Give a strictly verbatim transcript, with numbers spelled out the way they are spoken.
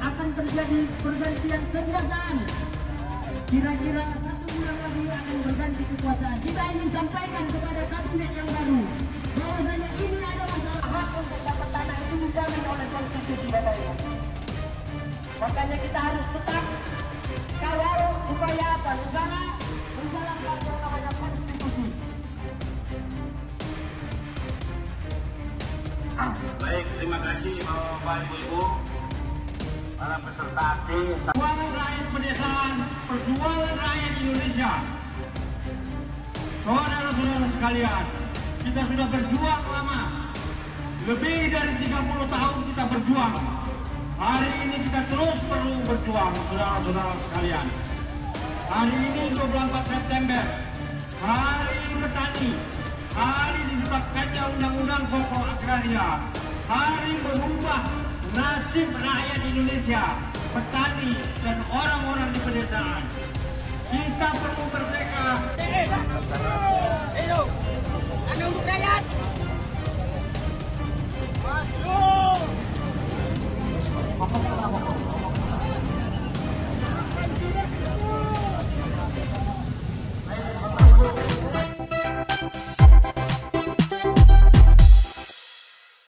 akan terjadi pergantian kekuasaan. Kira-kira satu bulan lagi akan berganti kekuasaan. Kita ingin sampaikan kepada kabinet yang baru bahwasanya ini ada masalah hak untuk dapat tanah itu dijamin oleh konstitusi Bapak Ibu. Makanya kita harus tetap kawal upaya penegara menjalankan kewenangan konstitusi. Baik, terima kasih Bapak Ibu, para peserta aksi. Perjuangan rakyat pedesaan, perjuangan rakyat Indonesia. Saudara-saudara sekalian, kita sudah berjuang lama. Lebih dari tiga puluh tahun kita berjuang. Hari ini kita terus perlu berjuang, saudara-saudara sekalian. Hari ini dua puluh empat September, Hari Petani. Hari ditetapkannya Undang-Undang Pokok Agraria. Hari mengubah nasib rakyat Indonesia, petani dan orang-orang di pedesaan. Kita perlu merdeka.